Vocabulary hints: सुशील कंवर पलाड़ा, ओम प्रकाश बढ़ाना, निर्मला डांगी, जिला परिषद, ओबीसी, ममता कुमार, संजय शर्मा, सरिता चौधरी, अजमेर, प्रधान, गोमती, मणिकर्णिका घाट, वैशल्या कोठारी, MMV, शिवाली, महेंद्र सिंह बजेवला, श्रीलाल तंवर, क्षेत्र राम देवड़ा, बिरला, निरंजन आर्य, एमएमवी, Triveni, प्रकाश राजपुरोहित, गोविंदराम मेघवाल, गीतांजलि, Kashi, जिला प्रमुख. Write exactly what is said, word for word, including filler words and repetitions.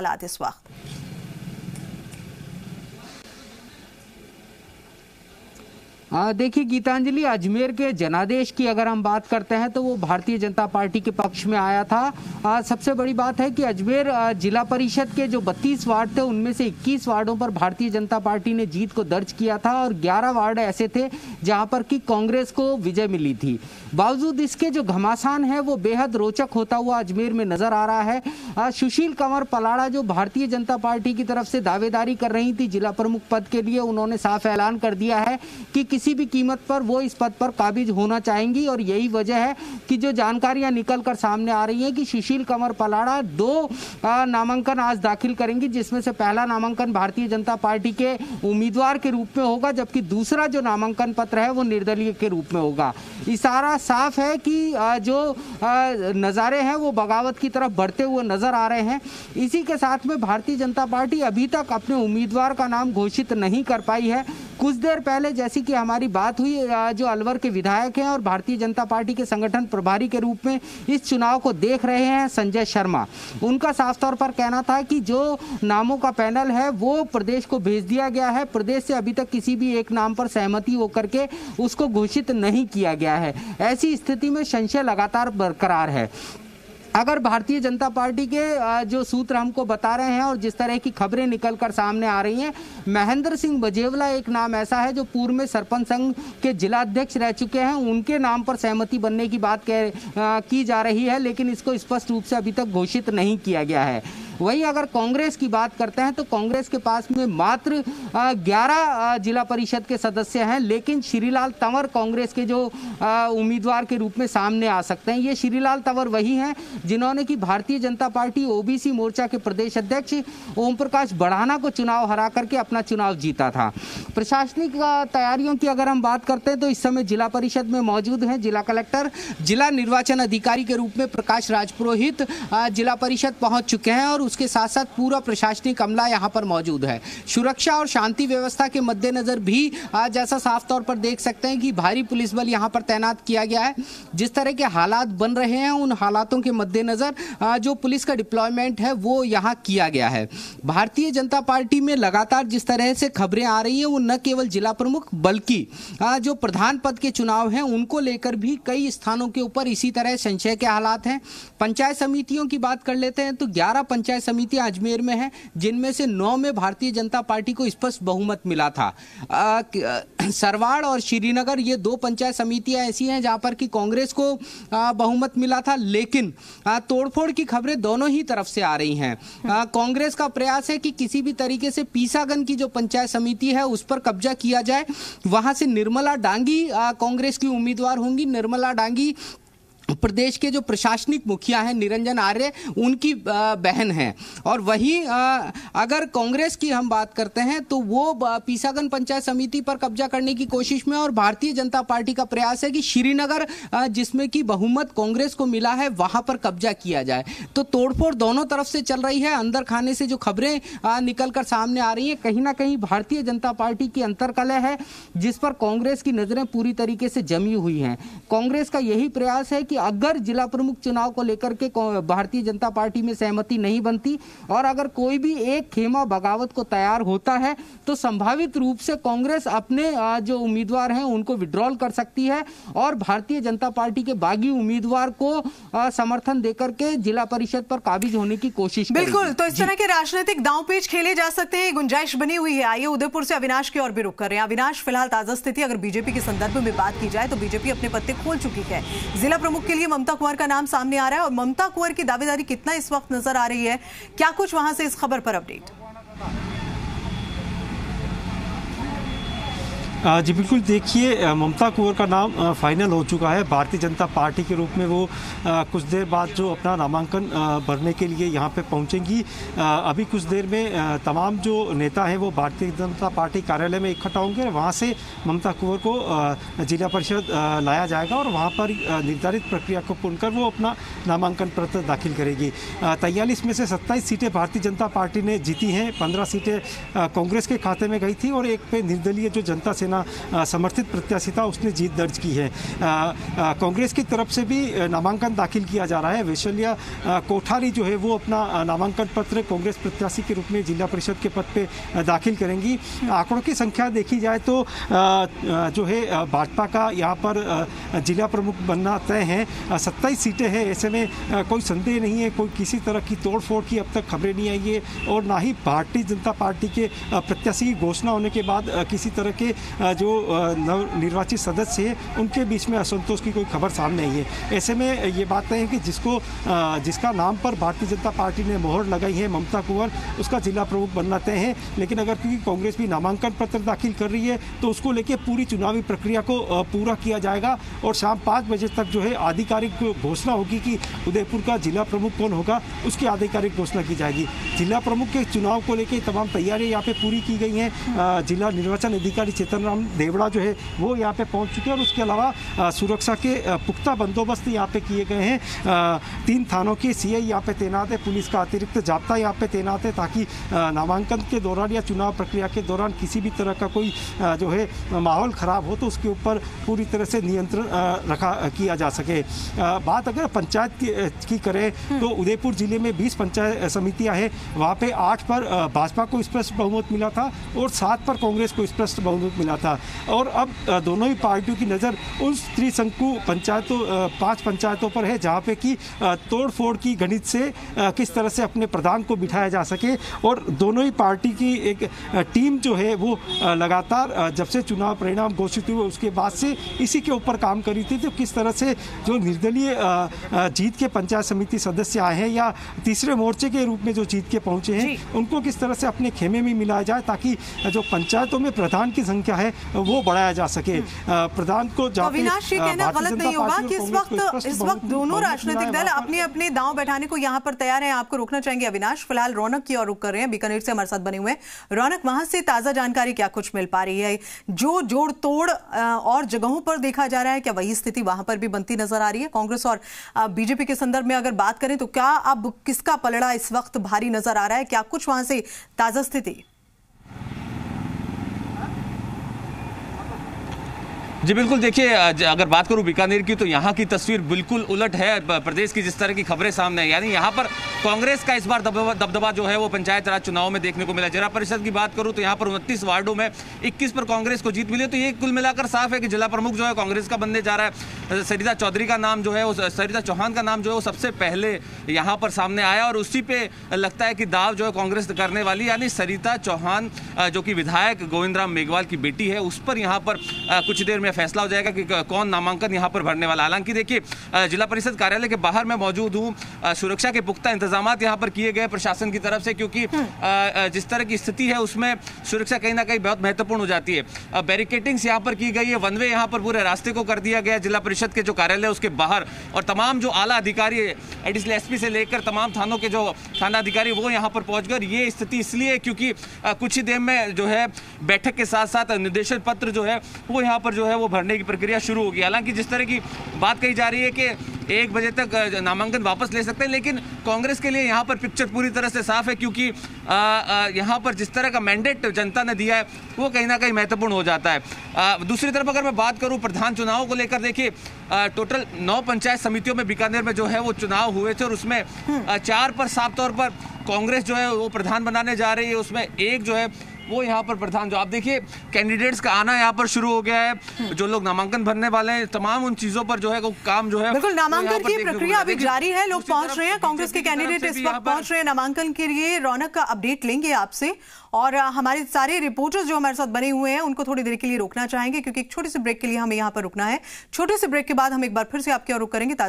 हालात इस वक्त। देखिए गीतांजलि, अजमेर के जनादेश की अगर हम बात करते हैं तो वो भारतीय जनता पार्टी के पक्ष में आया था। आ, सबसे बड़ी बात है कि अजमेर जिला परिषद के जो बत्तीस वार्ड थे उनमें से इक्कीस वार्डों पर भारतीय जनता पार्टी ने जीत को दर्ज किया था और ग्यारह वार्ड ऐसे थे जहां पर कि कांग्रेस को विजय मिली थी। बावजूद इसके जो घमासान है वो बेहद रोचक होता हुआ अजमेर में नजर आ रहा है। आ, सुशील कंवर पलाड़ा जो भारतीय जनता पार्टी की तरफ से दावेदारी कर रही थी जिला प्रमुख पद के लिए, उन्होंने साफ ऐलान कर दिया है कि किसी भी कीमत पर वो इस पद पर काबिज होना चाहेंगी। और यही वजह है कि जो जानकारियां निकल कर सामने आ रही हैं कि सुशील कंवर पलाड़ा दो नामांकन आज दाखिल करेंगी, जिसमें से पहला नामांकन भारतीय जनता पार्टी के उम्मीदवार के रूप में होगा, जबकि दूसरा जो नामांकन पत्र है वो निर्दलीय के रूप में होगा। इशारा साफ है कि जो नज़ारे हैं वो बगावत की तरफ बढ़ते हुए नजर आ रहे हैं। इसी के साथ में भारतीय जनता पार्टी अभी तक अपने उम्मीदवार का नाम घोषित नहीं कर पाई है। कुछ देर पहले जैसी कि हमारी बात हुई, जो अलवर के विधायक हैं और भारतीय जनता पार्टी के संगठन प्रभारी के रूप में इस चुनाव को देख रहे हैं संजय शर्मा, उनका साफ तौर पर कहना था कि जो नामों का पैनल है वो प्रदेश को भेज दिया गया है, प्रदेश से अभी तक किसी भी एक नाम पर सहमति होकर के उसको घोषित नहीं किया गया है। ऐसी स्थिति में संशय लगातार बरकरार है। अगर भारतीय जनता पार्टी के जो सूत्र हमको बता रहे हैं और जिस तरह की खबरें निकल कर सामने आ रही हैं, महेंद्र सिंह बजेवला एक नाम ऐसा है जो पूर्व में सरपंच संघ के जिलाध्यक्ष रह चुके हैं, उनके नाम पर सहमति बनने की बात कह की जा रही है, लेकिन इसको स्पष्ट रूप से अभी तक घोषित नहीं किया गया है। वहीं अगर कांग्रेस की बात करते हैं तो कांग्रेस के पास में मात्र ग्यारह जिला परिषद के सदस्य हैं, लेकिन श्रीलाल तंवर कांग्रेस के जो उम्मीदवार के रूप में सामने आ सकते हैं। ये श्रीलाल तंवर वही हैं जिन्होंने कि भारतीय जनता पार्टी ओबीसी मोर्चा के प्रदेश अध्यक्ष ओम प्रकाश बढ़ाना को चुनाव हरा करके अपना चुनाव जीता था। प्रशासनिक तैयारियों की अगर हम बात करते हैं तो इस समय जिला परिषद में मौजूद हैं जिला कलेक्टर, जिला निर्वाचन अधिकारी के रूप में प्रकाश राजपुरोहित जिला परिषद पहुँच चुके हैं और उसके साथ साथ पूरा प्रशासनिक अमला यहां पर मौजूद है। सुरक्षा और शांति व्यवस्था के मद्देनजर भी आज जैसा साफ तौर पर देख सकते हैं कि भारी पुलिस बल यहां पर तैनात किया गया है। जिस तरह के हालात बन रहे हैं उन हालातों के मद्देनजर जो पुलिस का डिप्लॉयमेंट है वो यहां किया गया है। भारतीय जनता पार्टी में लगातार जिस तरह से खबरें आ रही हैं वो न केवल जिला प्रमुख बल्कि जो प्रधान पद के चुनाव हैं उनको लेकर भी कई स्थानों के ऊपर इसी तरह संशय के हालात हैं। पंचायत समितियों की बात कर लेते हैं तो ग्यारह पंचायत समितियां अजमेर में हैं, जिनमें से नौ में भारतीय जनता पार्टी को स्पष्ट बहुमत मिला था। आ, सरवाड़ और श्रीनगर ये दो पंचायत समितियां ऐसी हैं जहां पर कि कांग्रेस को आ, बहुमत मिला था, लेकिन आ, तोड़फोड़ की खबरें दोनों ही तरफ से आ रही हैं। कांग्रेस का प्रयास है कि किसी भी तरीके से पीसागन की जो पंचायत समिति है उस पर कब्जा किया जाए। वहां से निर्मला डांगी कांग्रेस की उम्मीदवार होंगी। निर्मला डांगी प्रदेश के जो प्रशासनिक मुखिया हैं निरंजन आर्य, उनकी बहन हैं। और वहीं अगर कांग्रेस की हम बात करते हैं तो वो पीसागन पंचायत समिति पर कब्जा करने की कोशिश में, और भारतीय जनता पार्टी का प्रयास है कि श्रीनगर जिसमें कि बहुमत कांग्रेस को मिला है वहां पर कब्जा किया जाए। तो तोड़फोड़ दोनों तरफ से चल रही है। अंदर खाने से जो खबरें निकल कर सामने आ रही हैं कहीं ना कहीं भारतीय जनता पार्टी की अंतरकलह है जिस पर कांग्रेस की नज़रें पूरी तरीके से जमी हुई हैं। कांग्रेस का यही प्रयास है कि अगर जिला प्रमुख चुनाव को लेकर के भारतीय जनता पार्टी में सहमति नहीं बनती और अगर कोई भी एक खेमा बगावत को तैयार होता है तो संभावित रूप से कांग्रेस अपने जो उम्मीदवार हैं उनको विड्रॉल कर सकती है और भारतीय जनता पार्टी के बागी उम्मीदवार को समर्थन देकर के जिला परिषद पर काबिज होने की कोशिश बिल्कुल। तो इस तरह के राजनीतिक दांवपेच खेले जा सकते हैं, गुंजाइश बनी हुई है। आइए उदयपुर से अविनाश की ओर भी रुख कर रहे हैं। अविनाश, फिलहाल ताजा स्थिति अगर बीजेपी के संदर्भ में बात की जाए तो बीजेपी अपने पत्ते खोल चुकी है। जिला प्रमुख के लिए ममता कुमार का नाम सामने आ रहा है और ममता कुमार की दावेदारी कितना इस वक्त नजर आ रही है, क्या कुछ वहां से इस खबर पर अपडेट? जी बिल्कुल, देखिए ममता कुमार का नाम फाइनल हो चुका है। भारतीय जनता पार्टी के रूप में वो कुछ देर बाद जो अपना नामांकन भरने के लिए यहाँ पे पहुँचेंगी। अभी कुछ देर में तमाम जो नेता हैं वो भारतीय जनता पार्टी कार्यालय में इकट्ठा होंगे और वहाँ से ममता कुमार को जिला परिषद लाया जाएगा और वहाँ पर निर्धारित प्रक्रिया को पूर्ण कर वो अपना नामांकन पत्र दाखिल करेगी। तैंतालीस में से सत्ताईस सीटें भारतीय जनता पार्टी ने जीती हैं, पंद्रह सीटें कांग्रेस के खाते में गई थी और एक पे निर्दलीय जो जनता सेना अपना समर्थित प्रत्याशी था उसने जीत दर्ज की है। कांग्रेस की तरफ से भी नामांकन दाखिल किया जा रहा है। वैशल्या कोठारी जो है वो अपना नामांकन पत्र कांग्रेस प्रत्याशी के रूप में जिला परिषद के पद पे दाखिल करेंगी। आंकड़ों की संख्या देखी जाए तो जो है भाजपा का यहाँ पर जिला प्रमुख बनना तय है। सत्ताईस सीटें हैं, ऐसे में कोई संदेह नहीं है, कोई किसी तरह की तोड़फोड़ की अब तक खबरें नहीं आई है और ना ही भारतीय जनता पार्टी के प्रत्याशी की घोषणा होने के बाद किसी तरह के जो नवनिर्वाचित सदस्य हैं उनके बीच में असंतोष की कोई खबर सामने आई है। ऐसे में ये बात है कि जिसको जिसका नाम पर भारतीय जनता पार्टी ने मोहर लगाई है ममता कुमार, उसका जिला प्रमुख बनना तय है। लेकिन अगर क्योंकि कांग्रेस भी नामांकन पत्र दाखिल कर रही है तो उसको लेके पूरी चुनावी प्रक्रिया को पूरा किया जाएगा और शाम पाँच बजे तक जो है आधिकारिक घोषणा होगी कि उदयपुर का जिला प्रमुख कौन होगा, उसकी आधिकारिक घोषणा की जाएगी। जिला प्रमुख के चुनाव को लेके तमाम तैयारियां यहाँ पे पूरी की गई हैं। जिला निर्वाचन अधिकारी क्षेत्र राम देवड़ा जो है वो यहाँ पे पहुँच चुके हैं और उसके अलावा सुरक्षा के पुख्ता बंदोबस्त यहाँ पे किए गए हैं। तीन थानों के सीआई यहाँ पे तैनात है, पुलिस का अतिरिक्त जाब्ता यहाँ पे तैनात है ताकि नामांकन के दौरान या चुनाव प्रक्रिया के दौरान किसी भी तरह का कोई जो है माहौल ख़राब हो तो उसके ऊपर पूरी तरह से नियंत्रण रखा किया जा सके। बात अगर पंचायत की करें तो उदयपुर ज़िले में बीस पंचायत समितियाँ हैं, वहाँ पे आठ पर भाजपा को स्पष्ट बहुमत मिला था और सात पर कांग्रेस को स्पष्ट बहुमत मिला था और अब दोनों ही पार्टियों की नज़र उन त्रिशंकु पंचायतों पांच पंचायतों पर है जहाँ पे कि तोड़फोड़ की गणित से किस तरह से अपने प्रधान को बिठाया जा सके। और दोनों ही पार्टी की एक टीम जो है वो लगातार जब से चुनाव परिणाम घोषित हुए उसके बाद से इसी के ऊपर काम कर रही थी तो किस तरह से जो निर्दलीय जीत के पंचायत समिति सदस्य आए हैं या तीसरे मोर्चे के रूप में जो जीत के पहुंचे हैं उनको किस तरह से अपने खेमे में मिलाया जाए ताकि जो पंचायतों में प्रधान की संख्या है वो बढ़ाया जा सके। प्रधान को तो अविनाश ये कहना गलत नहीं होगा कि इस वक्त इस वक्त दोनों राजनीतिक दल अपने अपने दांव बैठाने को यहाँ पर तैयार हैं। आपको रोकना चाहेंगे अविनाश, फिलहाल रौनक की ओर रुक कर रहे हैं, बीकानेर से हमारे साथ बने हुए हैं। रौनक, वहां से ताजा जानकारी क्या कुछ मिल पा रही है? जो जोड़ तोड़ और जगहों पर देखा जा रहा है, क्या वही स्थिति वहां पर भी बनती नजर आ रही है? कांग्रेस और बीजेपी के संदर्भ में अगर बात करें तो क्या अब किसका पलड़ा इस वक्त भारी नजर आ रहा है? क्या कुछ वहां से ताजा स्थिति? जी बिल्कुल, देखिए अगर बात करूं बीकानेर की तो यहाँ की तस्वीर बिल्कुल उलट है प्रदेश की, जिस तरह की खबरें सामने है। यानी यहाँ पर कांग्रेस का इस बार दबदबा दबदबा जो है वो पंचायत राज चुनाव में देखने को मिला। जिला परिषद की बात करूं तो यहाँ पर उनतीस वार्डों में इक्कीस पर कांग्रेस को जीत मिली। तो ये कुल मिलाकर साफ है कि जिला प्रमुख जो है कांग्रेस का बनने जा रहा है। सरिता चौधरी का नाम जो है वो सरिता चौहान का नाम जो है वो सबसे पहले यहाँ पर सामने आया और उसी पे लगता है कि दाव जो है कांग्रेस करने वाली। यानी सरिता चौहान जो कि विधायक गोविंदराम मेघवाल की बेटी है, उस पर यहाँ पर कुछ देर में फैसला हो जाएगा कि कौन नामांकन यहाँ पर भरने वाला। हालांकि देखिए जिला परिषद कार्यालय के बाहर मैं मौजूद हूँ, सुरक्षा के पुख्ता इंतजाम यहाँ पर किए गए प्रशासन की तरफ से, क्योंकि जिस तरह की स्थिति है उसमें सुरक्षा कहीं ना कहीं बहुत महत्वपूर्ण हो जाती है। बैरिकेडिंग्स यहाँ पर की गई है, वन वे यहाँ पर पूरे रास्ते को कर दिया गया जिला परिषद के जो कार्यालय उसके बाहर, और तमाम जो आला अधिकारी एडिशनल एसपी से लेकर तमाम थानों के जो थाना अधिकारी वो यहाँ पर पहुँच गए। ये स्थिति इसलिए क्योंकि कुछ ही देर में जो है बैठक के साथ साथ निर्देशन पत्र जो है वो यहाँ पर जो है वो भरने की प्रक्रिया शुरू होगी। हालांकि जिस तरह की बात कही जा रही है कि एक बजे तक नामांकन वापस ले सकते हैं, लेकिन कांग्रेस के लिए यहाँ पर पिक्चर पूरी तरह से साफ है क्योंकि यहाँ पर जिस तरह का मैंडेट जनता ने दिया है वो कहीं ना कहीं महत्वपूर्ण हो जाता है। आ, दूसरी तरफ अगर मैं बात करूँ प्रधान चुनाव को लेकर, देखिए टोटल नौ पंचायत समितियों में बीकानेर में जो है वो चुनाव हुए थे और उसमें आ, चार पर साफ तौर पर कांग्रेस जो है वो प्रधान बनाने जा रही है, उसमें एक जो है वो यहाँ पर प्रधान। जो आप देखिए कैंडिडेट्स का आना यहाँ पर शुरू हो गया है, जो लोग नामांकन भरने वाले हैं तमाम उन चीजों पर जो है वो काम जो है बिल्कुल नामांकन की प्रक्रिया अभी जारी है। लोग पहुंच रहे हैं, कांग्रेस के कैंडिडेट इस वक्त पहुंच रहे हैं नामांकन के लिए। रौनक का अपडेट लेंगे आपसे और हमारे सारे रिपोर्टर्स जो हमारे साथ बने हुए हैं उनको थोड़ी देर के लिए रोकना चाहेंगे क्योंकि एक छोटे से ब्रेक के लिए हमें यहाँ पर रुकना है। छोटे से ब्रेक के बाद हम एक बार फिर से आपके और रुक करेंगे।